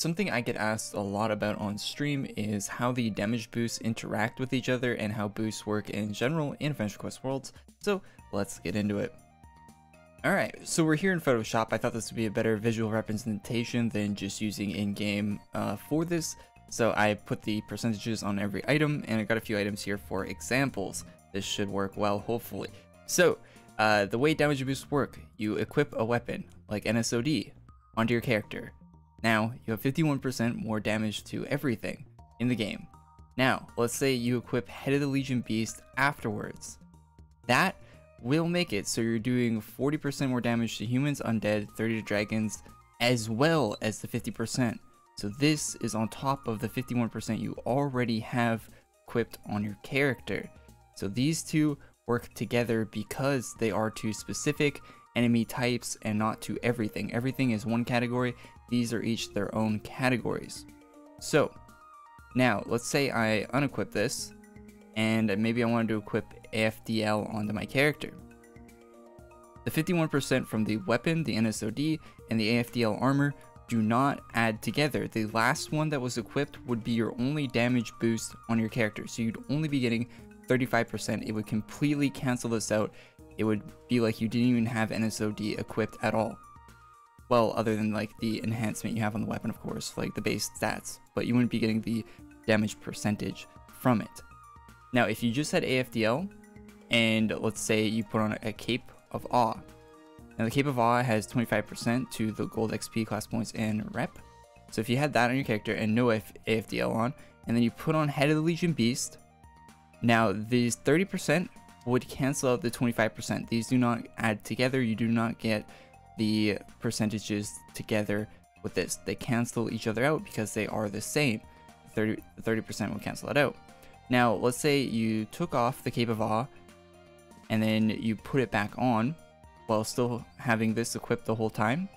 Something I get asked a lot about on stream is how the damage boosts interact with each other and how boosts work in general in Adventure Quest Worlds, so let's get into it. Alright, so we're here in Photoshop. I thought this would be a better visual representation than just using in-game for this, so I put the percentages on every item, and I got a few items here for examples. This should work well, hopefully. So, the way damage boosts work, you equip a weapon, like NSOD, onto your character. Now, you have 51% more damage to everything in the game. Now, let's say you equip Head of the Legion Beast afterwards. That will make it so you're doing 40% more damage to humans, undead, 30 to dragons, as well as the 50%. So this is on top of the 51% you already have equipped on your character. So these two work together because they are to specific enemy types and not to everything. Everything is one category. These are each their own categories. So now let's say I unequip this and maybe I wanted to equip AFDL onto my character. The 51% from the weapon, the NSOD, and the AFDL armor do not add together. The last one that was equipped would be your only damage boost on your character. So you'd only be getting 35%. It would completely cancel this out. It would be like you didn't even have NSOD equipped at all. Well, other than like the enhancement you have on the weapon, of course, like the base stats, but you wouldn't be getting the damage percentage from it. Now, if you just had AFDL, and let's say you put on a Cape of Awe. Now, the Cape of Awe has 25% to the gold XP, class points, and rep. So if you had that on your character and no AFDL on, and then you put on Head of the Legion Beast, now these 30% would cancel out the 25%. These do not add together. You do not get the percentages together with this. They cancel each other out because they are the same. 30% will cancel that out. Now, let's say you took off the Cape of Awe and then you put it back on while still having this equipped the whole time.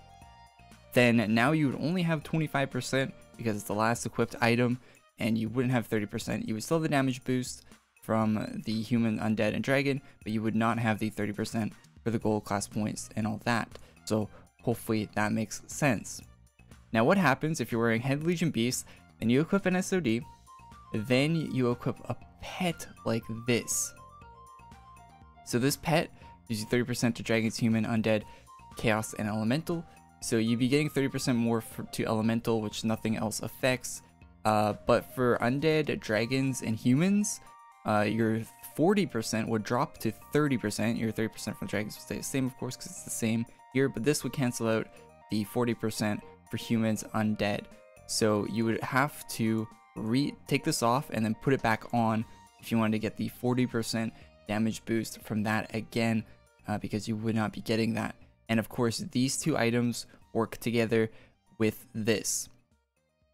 Then now you would only have 25% because it's the last equipped item, and you wouldn't have 30%. You would still have the damage boost from the human, undead, and dragon, but you would not have the 30% for the gold, class points, and all that. So hopefully that makes sense. Now, what happens if you're wearing Head of the Legion Beast and you equip an SOD? Then you equip a pet like this. So this pet gives you 30% to dragons, human, undead, chaos, and elemental. So you'd be getting 30% more to elemental, which nothing else affects. But for undead, dragons, and humans, your 40% would drop to 30%. Your 30% from dragons would stay the same, of course, because it's the same here. But this would cancel out the 40% for humans, undead. So you would have to take this off and then put it back on if you wanted to get the 40% damage boost from that again, because you would not be getting that. And of course, these two items work together with this.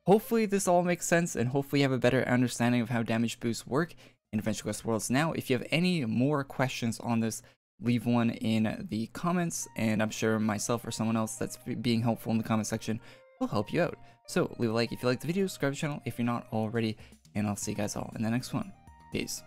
Hopefully this all makes sense, and hopefully you have a better understanding of how damage boosts work in Adventure Quest Worlds. Now, if you have any more questions on this, leave one in the comments, and I'm sure myself or someone else that's being helpful in the comment section will help you out. So leave a like if you liked the video, subscribe to the channel if you're not already, and I'll see you guys all in the next one. Peace.